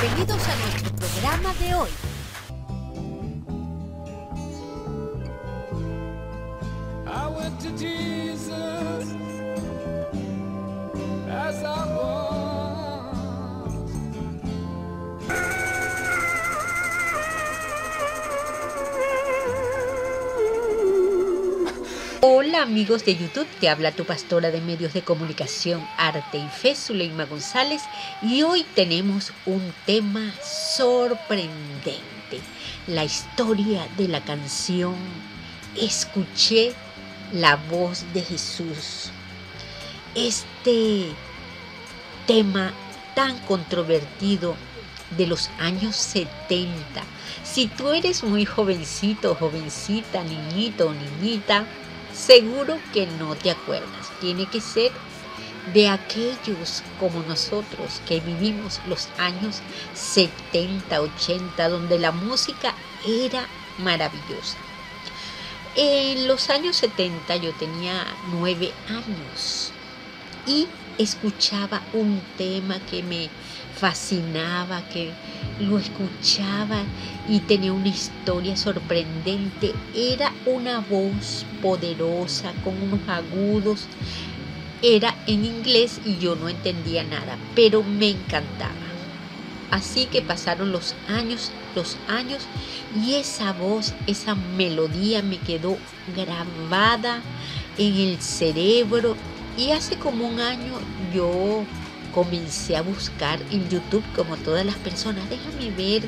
Bienvenidos a nuestro programa de hoy. Hola amigos de YouTube, te habla tu pastora de medios de comunicación, arte y fe, Zuleima González, y hoy tenemos un tema sorprendente, la historia de la canción Escuché la voz de Jesús. Este tema tan controvertido de los años 70. Si tú eres muy jovencito, jovencita, niñito o niñita, seguro que no te acuerdas. Tiene que ser de aquellos como nosotros que vivimos los años 70, 80, donde la música era maravillosa. En los años 70 yo tenía 9 años y escuchaba un tema que me fascinaba, que lo escuchaba y tenía una historia sorprendente. Era una voz poderosa con unos agudos, era en inglés y yo no entendía nada, pero me encantaba. Así que pasaron los años y esa voz, esa melodía me quedó grabada en el cerebro, y hace como un año yo comencé a buscar en YouTube, como todas las personas, déjame ver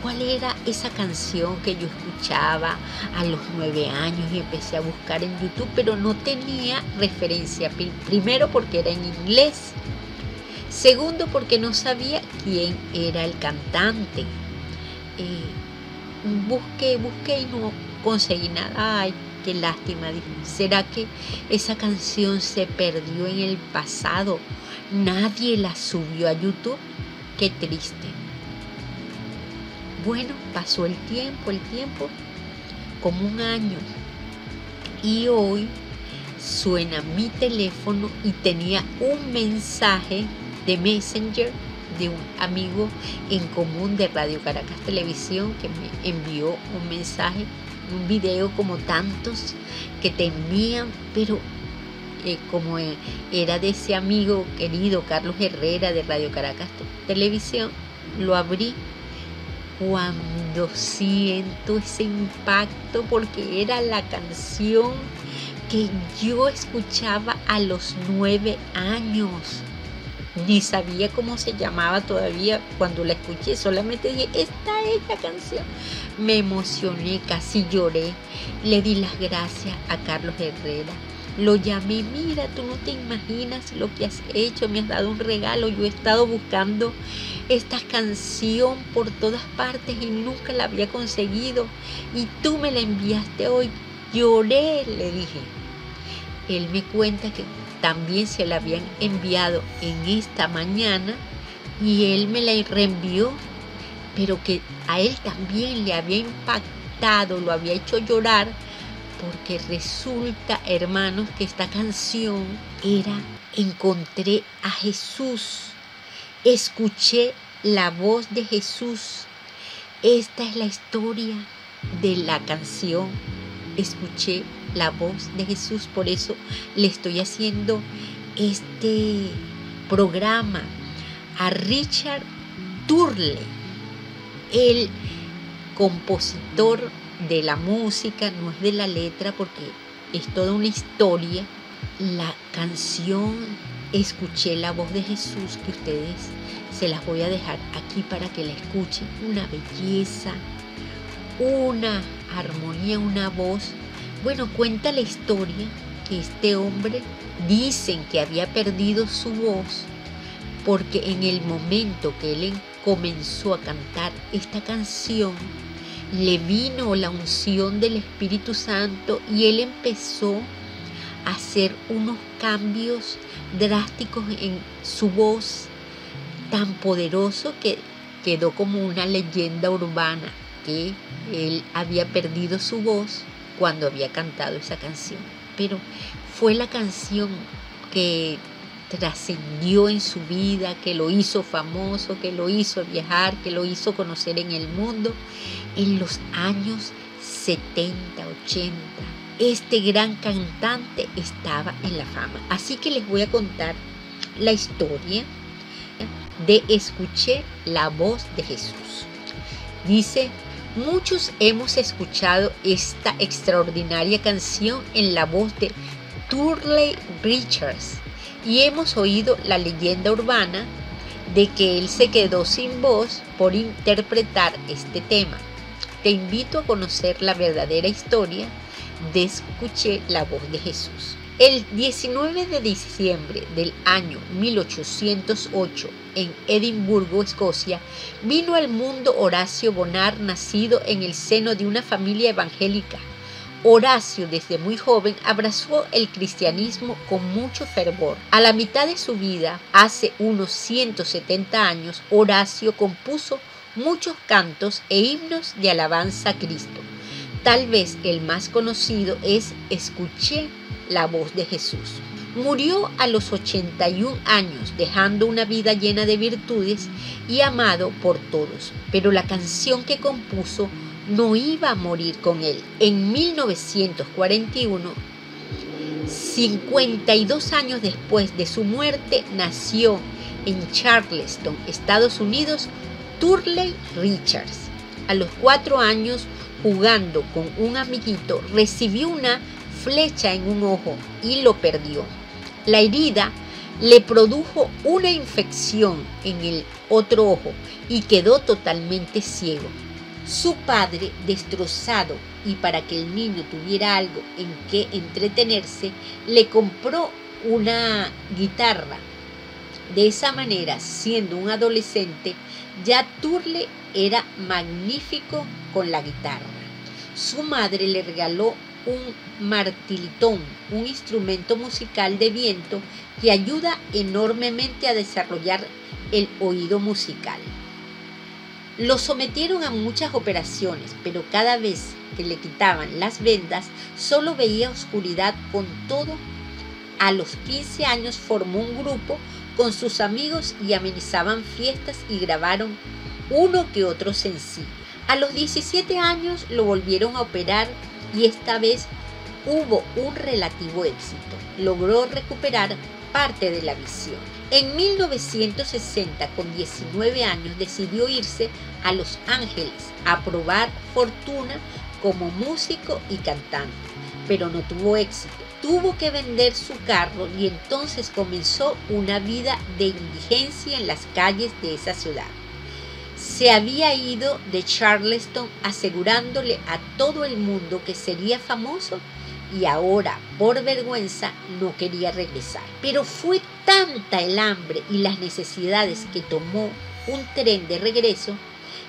cuál era esa canción que yo escuchaba a los 9 años, y empecé a buscar en YouTube, pero no tenía referencia, primero porque era en inglés, segundo porque no sabía quién era el cantante. Busqué y no conseguí nada. Ay, qué lástima, dije, ¿será que esa canción se perdió en el pasado? Nadie la subió a YouTube, qué triste. Bueno, pasó el tiempo, como un año, y hoy suena mi teléfono y tenía un mensaje de Messenger de un amigo en común de Radio Caracas Televisión, que me envió un mensaje, un video, como tantos que te envían, pero como era de ese amigo querido Carlos Herrera de Radio Caracas Televisión, lo abrí cuando siento ese impacto, porque era la canción que yo escuchaba a los 9 años. Ni sabía cómo se llamaba todavía cuando la escuché, solamente dije, esta es la canción. Me emocioné, casi lloré, le di las gracias a Carlos Herrera. Lo llamé, mira, tú no te imaginas lo que has hecho, me has dado un regalo, yo he estado buscando esta canción por todas partes y nunca la había conseguido, y tú me la enviaste hoy. Lloré, le dije. Él me cuenta que también se la habían enviado en esta mañana y él me la reenvió, pero que a él también le había impactado, lo había hecho llorar, porque resulta, hermanos, que esta canción era Encontré a Jesús, escuché la voz de Jesús. Esta es la historia de la canción Escuché la voz de Jesús, por eso le estoy haciendo este programa a Richard Turley, el compositor de la música, no es de la letra, porque es toda una historia. La canción Escuché la voz de Jesús, que ustedes se las voy a dejar aquí para que la escuchen, una belleza, una armonía, una voz. Bueno, cuenta la historia que este hombre, dicen que había perdido su voz, porque en el momento que él comenzó a cantar esta canción, le vino la unción del Espíritu Santo y él empezó a hacer unos cambios drásticos en su voz, tan poderoso que quedó como una leyenda urbana que él había perdido su voz cuando había cantado esa canción. Pero fue la canción que trascendió en su vida, que lo hizo famoso, que lo hizo viajar, que lo hizo conocer en el mundo, en los años 70, 80. Este gran cantante estaba en la fama. Así que les voy a contar la historia de Escuché la voz de Jesús. Dice: muchos hemos escuchado esta extraordinaria canción en la voz de Turley Richards, y hemos oído la leyenda urbana de que él se quedó sin voz por interpretar este tema. Te invito a conocer la verdadera historia de Escuché la voz de Jesús. El 19 de diciembre del año 1808, en Edimburgo, Escocia, vino al mundo Horacio Bonar, nacido en el seno de una familia evangélica. Horacio, desde muy joven, abrazó el cristianismo con mucho fervor. A la mitad de su vida, hace unos 170 años, Horacio compuso muchos cantos e himnos de alabanza a Cristo. Tal vez el más conocido es Escuché la voz de Jesús. Murió a los 81 años, dejando una vida llena de virtudes y amado por todos, pero la canción que compuso no iba a morir con él. En 1941, 52 años después de su muerte, nació en Charleston, Estados Unidos, Turley Richards. A los 4 años, jugando con un amiguito, recibió una flecha en un ojo y lo perdió. La herida le produjo una infección en el otro ojo y quedó totalmente ciego. Su padre, destrozado, y para que el niño tuviera algo en que entretenerse, le compró una guitarra. De esa manera, siendo un adolescente, ya Turley era magnífico con la guitarra. Su madre le regaló un martilitón, un instrumento musical de viento que ayuda enormemente a desarrollar el oído musical. Lo sometieron a muchas operaciones, pero cada vez que le quitaban las vendas, solo veía oscuridad. Con todo, a los 15 años formó un grupo con sus amigos y amenizaban fiestas y grabaron uno que otro sencillo. A los 17 años lo volvieron a operar y esta vez hubo un relativo éxito. Logró recuperar parte de la visión. En 1960, con 19 años, decidió irse a Los Ángeles a probar fortuna como músico y cantante, pero no tuvo éxito. Tuvo que vender su carro y entonces comenzó una vida de indigencia en las calles de esa ciudad. Se había ido de Charleston asegurándole a todo el mundo que sería famoso y ahora, por vergüenza, no quería regresar. Pero fue tanta el hambre y las necesidades que tomó un tren de regreso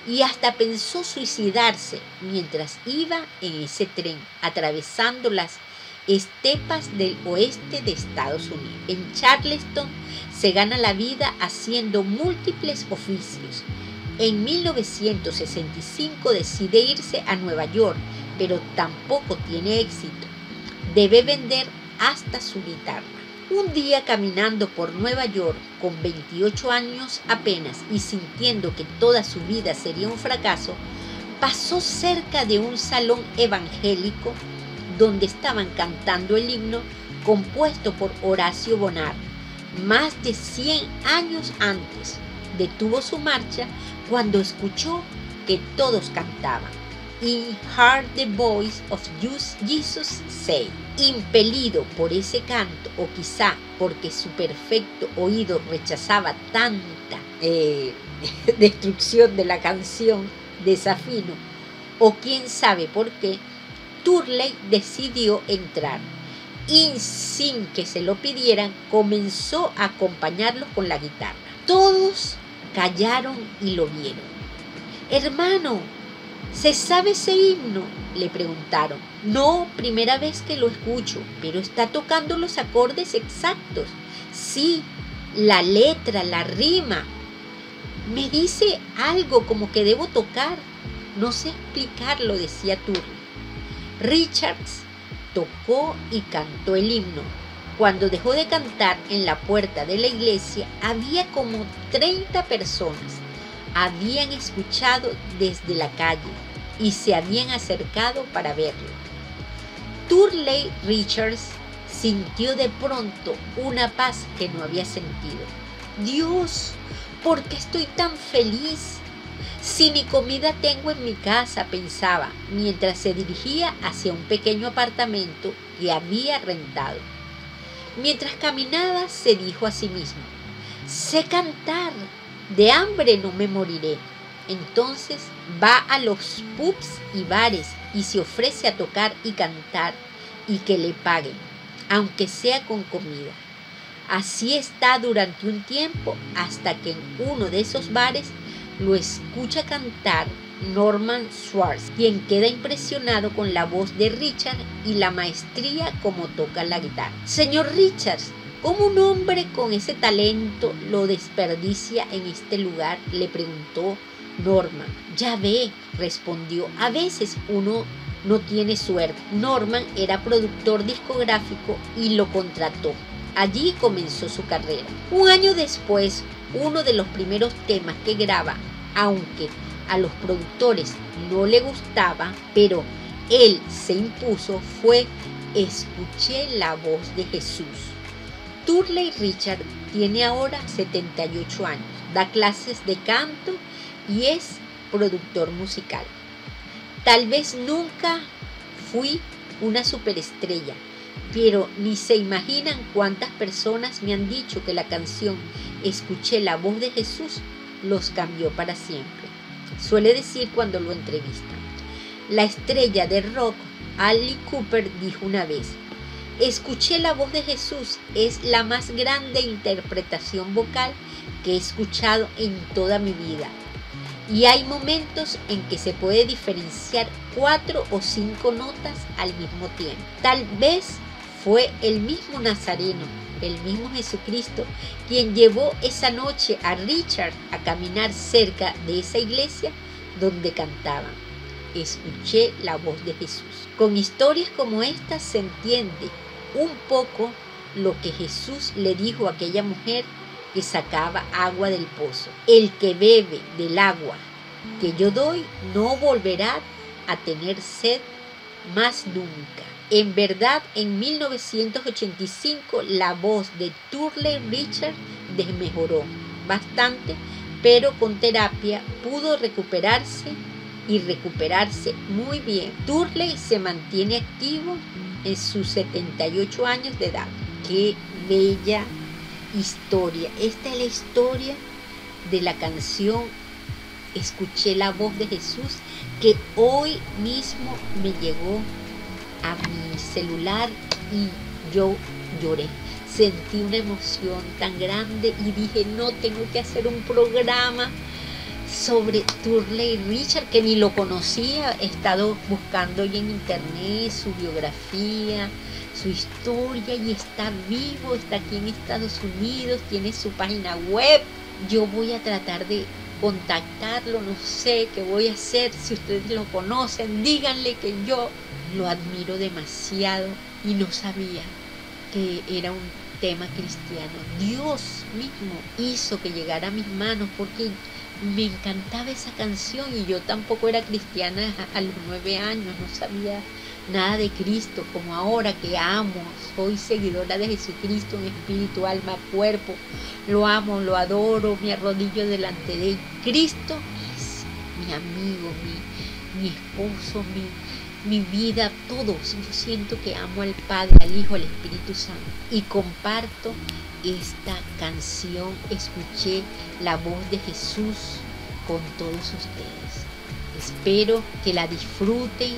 y hasta pensó suicidarse mientras iba en ese tren, atravesando las estepas del oeste de Estados Unidos. En Charleston se gana la vida haciendo múltiples oficios. En 1965 decide irse a Nueva York, pero tampoco tiene éxito. Debe vender hasta su guitarra. Un día, caminando por Nueva York, con 28 años apenas y sintiendo que toda su vida sería un fracaso, pasó cerca de un salón evangélico donde estaban cantando el himno compuesto por Horacio Bonar más de 100 años antes. Detuvo su marcha cuando escuchó que todos cantaban "In heart the voice of Jesus say". Impelido por ese canto, o quizá porque su perfecto oído rechazaba tanta destrucción de la canción, desafino, o quién sabe por qué, Turley decidió entrar y, sin que se lo pidieran, comenzó a acompañarlos con la guitarra. Todos callaron y lo vieron. «Hermano, ¿se sabe ese himno?», le preguntaron. «No, primera vez que lo escucho, pero está tocando los acordes exactos. Sí, la letra, la rima. Me dice algo como que debo tocar. No sé explicarlo», decía Turley. Richards tocó y cantó el himno, Cuando dejó de cantar en la puerta de la iglesia, había como 30 personas. Habían escuchado desde la calle y se habían acercado para verlo. Turley Richards sintió de pronto una paz que no había sentido. Dios, ¿por qué estoy tan feliz? Si ni comida tengo en mi casa, pensaba, mientras se dirigía hacia un pequeño apartamento que había rentado. Mientras caminaba, se dijo a sí mismo, sé cantar, de hambre no me moriré. Entonces va a los pubs y bares y se ofrece a tocar y cantar y que le paguen, aunque sea con comida. Así está durante un tiempo hasta que en uno de esos bares lo escucha cantar Norman Schwartz, quien queda impresionado con la voz de Richard y la maestría como toca la guitarra. Señor Richard, ¿cómo un hombre con ese talento lo desperdicia en este lugar?, le preguntó Norman. Ya ve, respondió, a veces uno no tiene suerte. Norman era productor discográfico y lo contrató. Allí comenzó su carrera. Un año después, uno de los primeros temas que graba, aunque a los productores no le gustaba, pero él se impuso, fue Escuché la voz de Jesús. Turley Richard tiene ahora 78 años, da clases de canto y es productor musical. Tal vez nunca fui una superestrella, pero ni se imaginan cuántas personas me han dicho que la canción Escuché la voz de Jesús los cambió para siempre. Suele decir cuando lo entrevistan. La estrella de rock, Ali Cooper, dijo una vez, escuché la voz de Jesús es la más grande interpretación vocal que he escuchado en toda mi vida. Y hay momentos en que se puede diferenciar 4 o 5 notas al mismo tiempo. Tal vez fue el mismo Nazareno, el mismo Jesucristo, quien llevó esa noche a Richard a caminar cerca de esa iglesia donde cantaban. Escuché la voz de Jesús. Con historias como esta se entiende un poco lo que Jesús le dijo a aquella mujer que sacaba agua del pozo. El que bebe del agua que yo doy no volverá a tener sed más nunca. En verdad, en 1985 la voz de Turley Richard desmejoró bastante, pero con terapia pudo recuperarse y recuperarse muy bien. Turley se mantiene activo en sus 78 años de edad. ¡Qué bella historia! Esta es la historia de la canción Escuché la voz de Jesús, que hoy mismo me llegó a mi celular y yo lloré. Sentí una emoción tan grande y dije, no, tengo que hacer un programa sobre Turley Richard, que ni lo conocía. He estado buscando hoy en internet su biografía, su historia, y está vivo, está aquí en Estados Unidos, tiene su página web. Yo voy a tratar de contactarlo, no sé qué voy a hacer. Si ustedes lo conocen, díganle que yo lo admiro demasiado y no sabía que era un tema cristiano. Dios mismo hizo que llegara a mis manos porque me encantaba esa canción y yo tampoco era cristiana a los 9 años, no sabía nada de Cristo como ahora que amo, soy seguidora de Jesucristo en espíritu, alma, cuerpo, lo amo, lo adoro, me arrodillo delante de él. Cristo es mi amigo, mi esposo, mi vida, todo. Yo siento que amo al Padre, al Hijo, al Espíritu Santo. Y comparto esta canción, Escuché la voz de Jesús, con todos ustedes. Espero que la disfruten.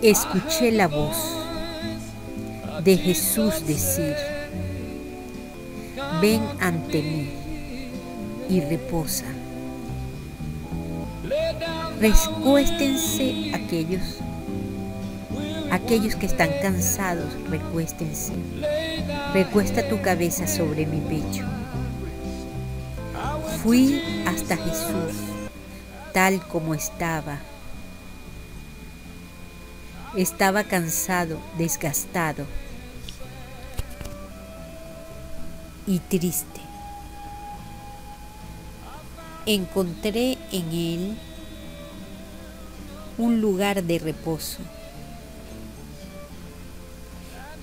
Escuché la voz de Jesús decir, ven ante mí y reposa. Recuéstense aquellos que están cansados, recuéstense. Recuesta tu cabeza sobre mi pecho. Fui hasta gusta Jesús tal como estaba. Estaba cansado, desgastado y triste. Encontré en él un lugar de reposo,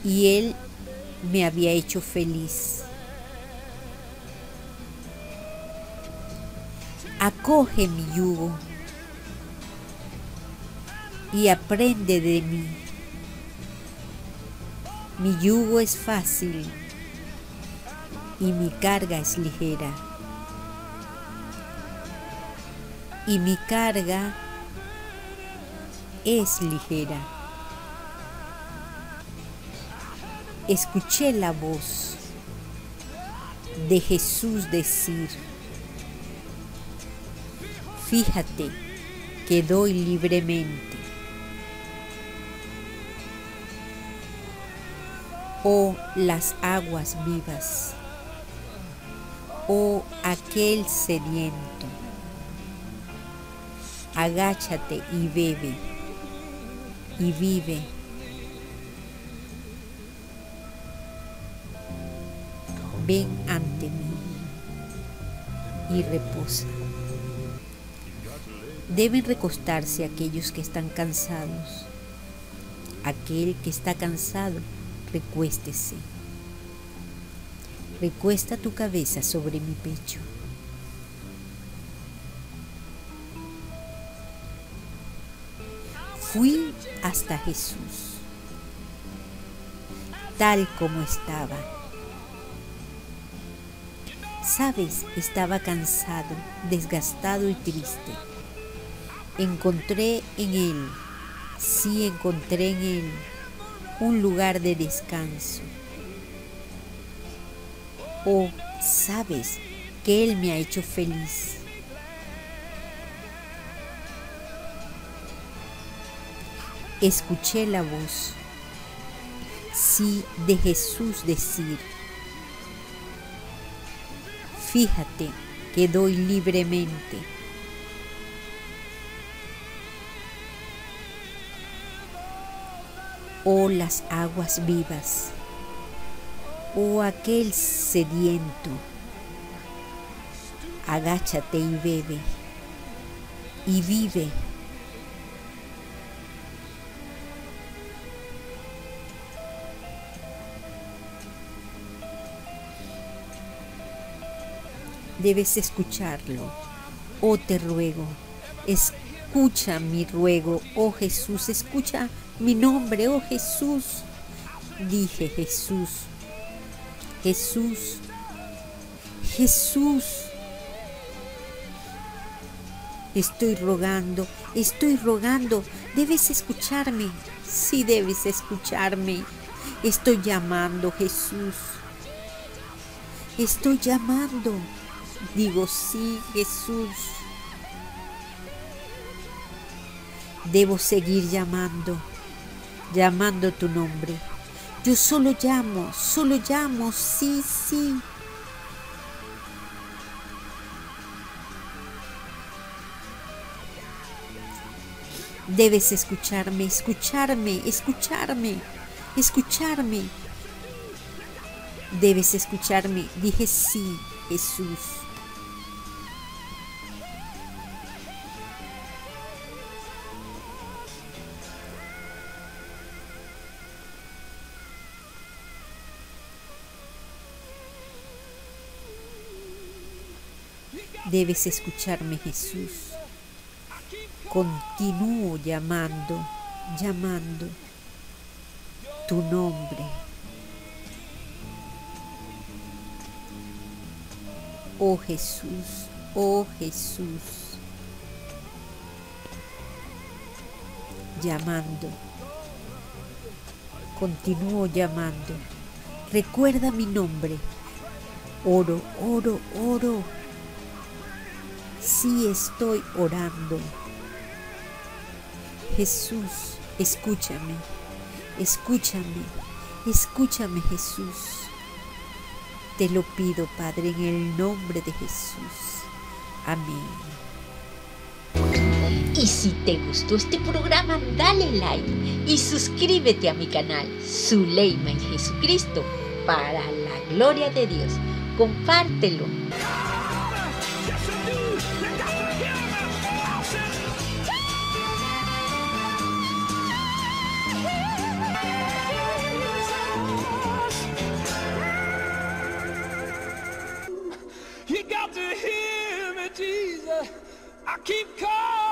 y él me había hecho feliz. Acoge mi yugo y aprende de mí. Mi yugo es fácil y mi carga es ligera. Y mi carga es ligera. Escuché la voz de Jesús decir: fíjate que doy libremente. Oh, las aguas vivas. Oh, aquel sediento. Agáchate y bebe, y vive. Ven ante mí y reposa. Deben recostarse aquellos que están cansados. Aquel que está cansado, recuéstese. Recuesta tu cabeza sobre mi pecho. Fui hasta Jesús, tal como estaba. Sabes, estaba cansado, desgastado y triste. Encontré en él un lugar de descanso. Oh, sabes que él me ha hecho feliz. Escuché la voz, sí, de Jesús decir: fíjate que doy libremente. Oh, las aguas vivas. Oh, aquel sediento. Agáchate y bebe, y vive. Debes escucharlo. Oh, te ruego, escucha mi ruego. Oh, Jesús, escucha mi nombre. Oh, Jesús, dije: Jesús, Jesús, Jesús. Estoy rogando, debes escucharme. Sí, debes escucharme. Estoy llamando, Jesús. Estoy llamando. Digo: sí, Jesús. Debo seguir llamando, llamando tu nombre. Yo solo llamo, sí, sí. Debes escucharme, escucharme, escucharme, escucharme. Debes escucharme, dije: sí, Jesús. Debes escucharme, Jesús. Continúo llamando, llamando tu nombre. Oh, Jesús, oh, Jesús. Llamando. Continúo llamando. Recuerda mi nombre. Oro, oro, oro. Sí, estoy orando. Jesús, escúchame, escúchame, escúchame, Jesús. Te lo pido, Padre, en el nombre de Jesús. Amén. Y si te gustó este programa, dale like y suscríbete a mi canal Zuleima en Jesucristo para la gloria de Dios. Compártelo. You got to hear me, Jesus. I keep calling.